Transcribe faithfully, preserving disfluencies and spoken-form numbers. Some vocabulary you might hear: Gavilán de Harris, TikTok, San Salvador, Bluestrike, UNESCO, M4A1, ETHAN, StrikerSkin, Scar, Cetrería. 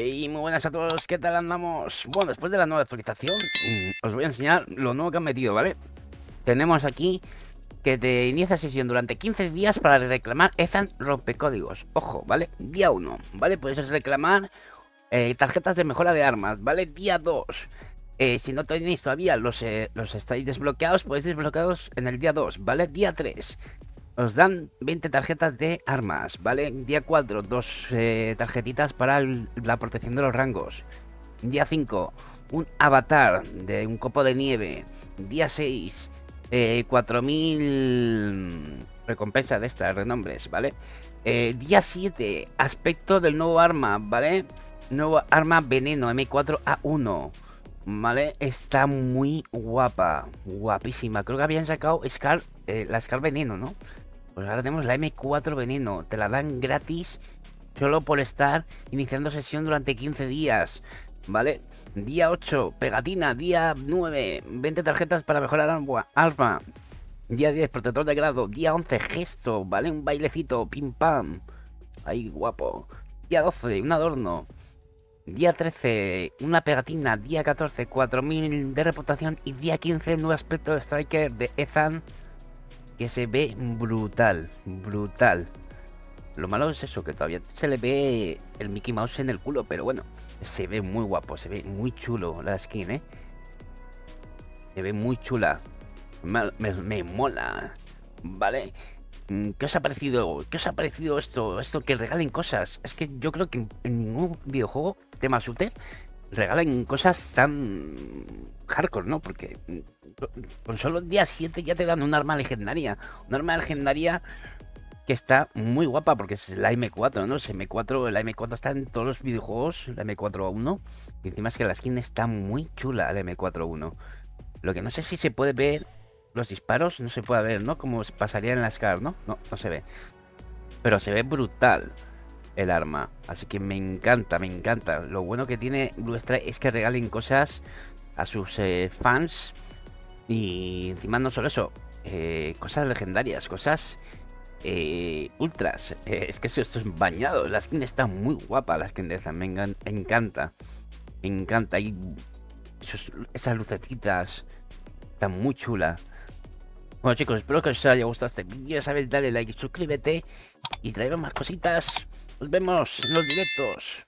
Hey, muy buenas a todos, ¿qué tal andamos? Bueno, después de la nueva actualización os voy a enseñar lo nuevo que han metido, ¿vale? Tenemos aquí que te inicia sesión durante quince días para reclamar ETHAN rompecódigos. Ojo, ¿vale? Día uno, ¿vale? Puedes reclamar eh, tarjetas de mejora de armas, ¿vale? Día dos, eh, si no tenéis todavía los, eh, los estáis desbloqueados, podéis desbloqueados en el día dos, ¿vale? Día tres, os dan veinte tarjetas de armas, ¿vale? Día cuatro, dos eh, tarjetitas para el, la protección de los rangos. Día cinco, un avatar de un copo de nieve. Día seis, eh, cuatro mil recompensas de estas, renombres, ¿vale? Eh, día siete, aspecto del nuevo arma, ¿vale? Nuevo arma veneno, M cuatro A uno, ¿vale? Está muy guapa, guapísima. Creo que habían sacado Scar, eh, la Scar veneno, ¿no? Pues ahora tenemos la M cuatro veneno, te la dan gratis solo por estar iniciando sesión durante quince días, ¿vale? Día ocho, pegatina, día nueve, veinte tarjetas para mejorar arma, día diez, protector de grado, día once, gesto, ¿vale? Un bailecito, pim pam, ahí guapo, día doce, un adorno, día trece, una pegatina, día catorce, cuatro mil de reputación y día quince, nuevo aspecto de Striker de ETHAN, que se ve brutal, brutal. Lo malo es eso, que todavía se le ve el Mickey Mouse en el culo, pero bueno, se ve muy guapo, se ve muy chulo la skin, ¿eh? Se ve muy chula. Me, me, me mola, ¿vale? ¿Qué os ha parecido? ¿Qué os ha parecido esto? Esto que regalen cosas. Es que yo creo que en, en ningún videojuego, tema shooter, regalan cosas tan hardcore, ¿no? Porque con solo día siete ya te dan un arma legendaria. Un arma legendaria que está muy guapa porque es la M cuatro, ¿no? Es M cuatro, la M cuatro está en todos los videojuegos, la M cuatro A uno. Y encima es que la skin está muy chula, la M cuatro A uno. Lo que no sé si se puede ver los disparos, no se puede ver, ¿no? Como pasaría en la Scar, ¿no? No, no se ve. Pero se ve brutal el arma, así que me encanta, me encanta. Lo bueno que tiene Bluestrike es que regalen cosas a sus eh, fans y encima no solo eso, eh, cosas legendarias, cosas eh, ultras. Eh, es que esto es bañado, la skin está muy guapa, la skin de esa, me engan- encanta, me encanta. Y esos, esas lucecitas están muy chulas. Bueno chicos, espero que os haya gustado este vídeo, ya sabéis, dale like, suscríbete y traemos más cositas. Nos vemos en los directos.